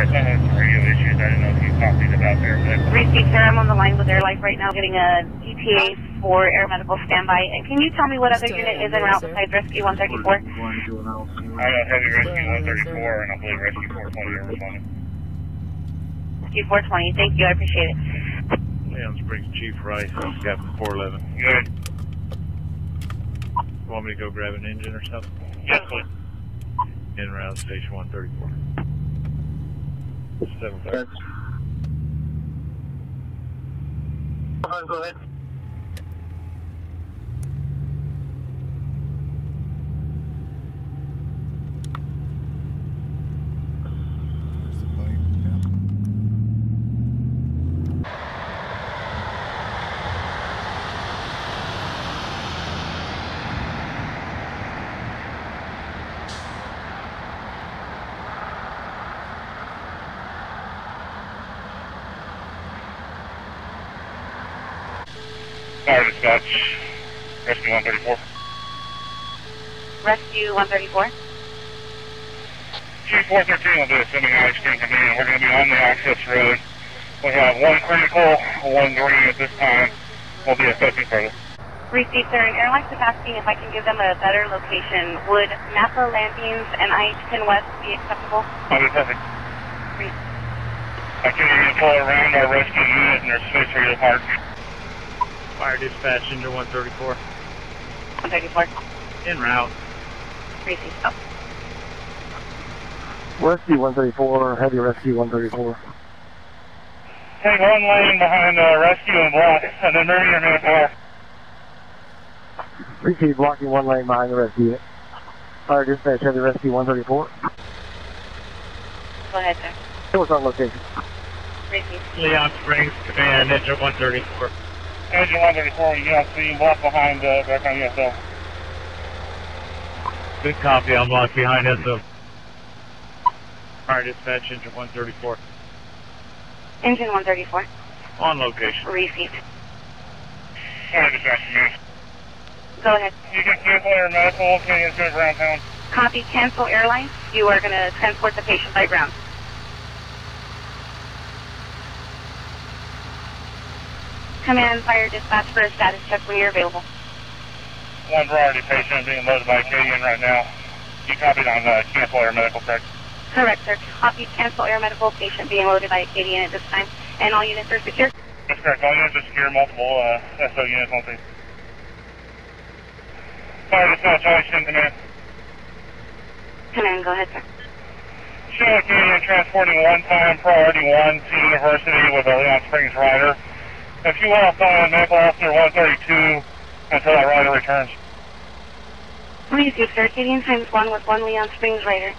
Yes, I had some radio issues. I didn't know if you copied about Air Medical. Repeat, sir. I'm on the line with Air Life right now getting a DPA for Air Medical standby. And can you tell me what other unit is en route besides Rescue 134? I got Heavy Rescue 134, and I believe Rescue 420 are responding. Rescue 420. Thank you. I appreciate it. Leon Springs Chief Rice, Captain 411. Good. You want me to go grab an engine or something? Yes, please. En route Station 134. 7-5. Go ahead. Fire dispatch, Rescue 134. Rescue 134. 2413 will do a semi-high extreme command. We're going to be on the access road. We have one critical, one green at this time. We'll be assessing further. Received, sir. And Air Life is asking if I can give them a better location. Would Napa Landings and IH-10 West be acceptable? That would be perfect. Great. I can even pull around our rescue unit and there's space for you to park. Fire dispatch into 134. 134. En route. Crazy. Up. Rescue 134, Heavy Rescue 134. Take one lane behind Rescue and block, and then move your main power. Receive, blocking one lane behind the rescue. Fire dispatch, Heavy Rescue 134. Go ahead, sir. It was on location. Crazy. Leon Springs Command, Engine 134. Engine 134, you get on scene, block behind, back on ESO. Good copy, I'm blocked behind ESO. Fire dispatch, Engine 134. Engine 134. On location. Received. Fire dispatch, man. Go ahead. You can cancel Air Medical, can you go ground pound? Copy, cancel Air Life. You are going to transport the patient by ground. Command, fire dispatch for a status check when you're available. One priority patient being loaded by Acadian right now. You copied on cancel Air Medical, correct? Correct, sir. Copy, cancel Air Medical, patient being loaded by Acadian at this time. And all units are secure? That's correct. All units are secure, multiple SO units, one thing. Fire dispatch, IH-10 command. Command, go ahead, sir. Show Acadian transporting one-time priority 1 to University with a Leon Springs rider. If you want to find Maple Officer 132 until that rider returns. Please, sir. Acadian times 1 with 1 Leon Springs rider.